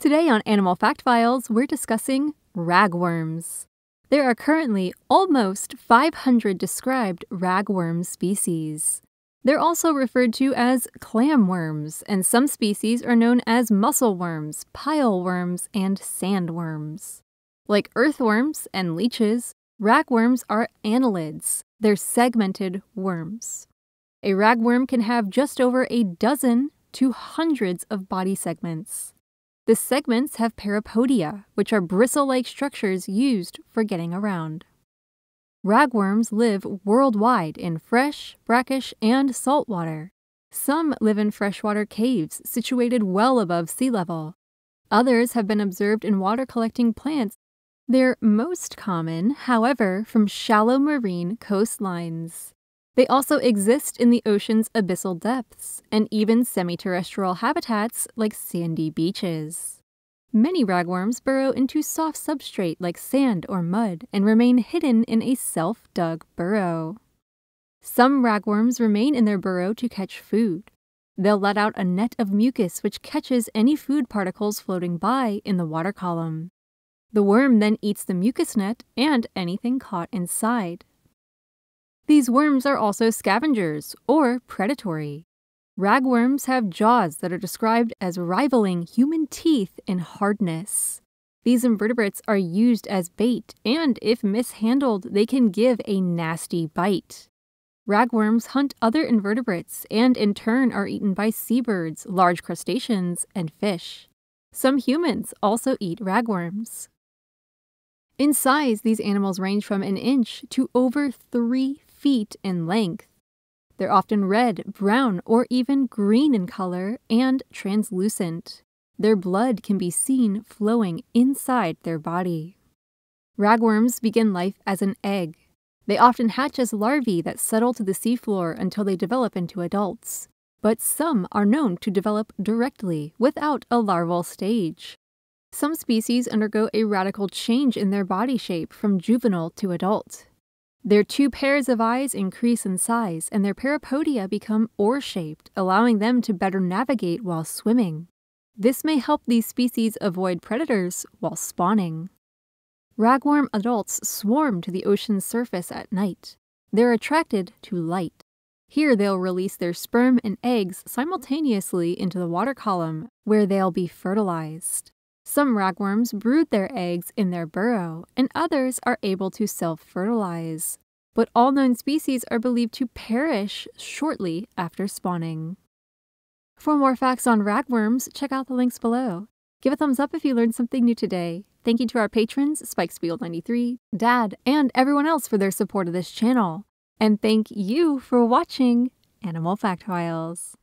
Today on Animal Fact Files, we're discussing ragworms. There are currently almost 500 described ragworm species. They're also referred to as clamworms, and some species are known as muscleworms, pileworms, and sandworms. Like earthworms and leeches, ragworms are annelids. They're segmented worms. A ragworm can have just over a dozen to hundreds of body segments. The segments have parapodia, which are bristle-like structures used for getting around. Ragworms live worldwide in fresh, brackish, and saltwater. Some live in freshwater caves situated well above sea level. Others have been observed in water-collecting plants. They're most common, however, from shallow marine coastlines. They also exist in the ocean's abyssal depths and even semi-terrestrial habitats like sandy beaches. Many ragworms burrow into soft substrate like sand or mud and remain hidden in a self-dug burrow. Some ragworms remain in their burrow to catch food. They'll let out a net of mucus which catches any food particles floating by in the water column. The worm then eats the mucus net and anything caught inside. These worms are also scavengers, or predatory. Ragworms have jaws that are described as rivaling human teeth in hardness. These invertebrates are used as bait, and if mishandled, they can give a nasty bite. Ragworms hunt other invertebrates and in turn are eaten by seabirds, large crustaceans, and fish. Some humans also eat ragworms. In size, these animals range from an inch to over 3 feet in length. They're often red, brown, or even green in color and translucent. Their blood can be seen flowing inside their body. Ragworms begin life as an egg. They often hatch as larvae that settle to the seafloor until they develop into adults. But some are known to develop directly without a larval stage. Some species undergo a radical change in their body shape from juvenile to adult. Their two pairs of eyes increase in size, and their parapodia become oar-shaped, allowing them to better navigate while swimming. This may help these species avoid predators while spawning. Ragworm adults swarm to the ocean's surface at night. They're attracted to light. Here they'll release their sperm and eggs simultaneously into the water column, where they'll be fertilized. Some ragworms brood their eggs in their burrow, and others are able to self-fertilize. But all known species are believed to perish shortly after spawning. For more facts on ragworms, check out the links below. Give a thumbs up if you learned something new today. Thank you to our patrons, SpikeSpiegel93, Dad, and everyone else for their support of this channel. And thank you for watching Animal Fact Files.